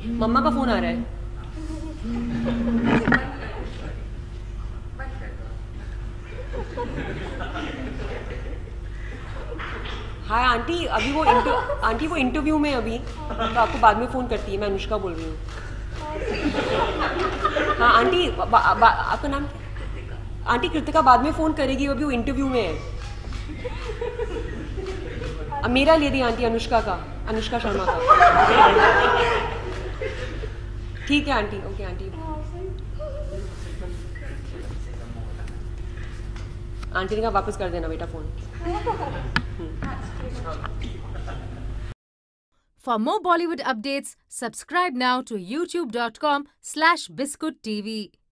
कि मम्मा का फोन आ रहा है। हाय आंटी, अभी वो आंटी वो इंटरव्यू में अभी, तो आपको बाद में फ़ोन करती है। मैं अनुष्का बोल रही हूँ। हाँ आंटी, आपका नाम क्या? आंटी कृतिका बाद में फ़ोन करेगी, अभी वो इंटरव्यू में है। अब मेरा ले दिया आंटी, अनुष्का का, अनुष्का शर्मा का। ठीक है आंटी, ओके आंटी। आंटी ने कहा वापस कर देना बेटा phone. For more Bollywood updates, subscribe now to youtube.com/biscuittv.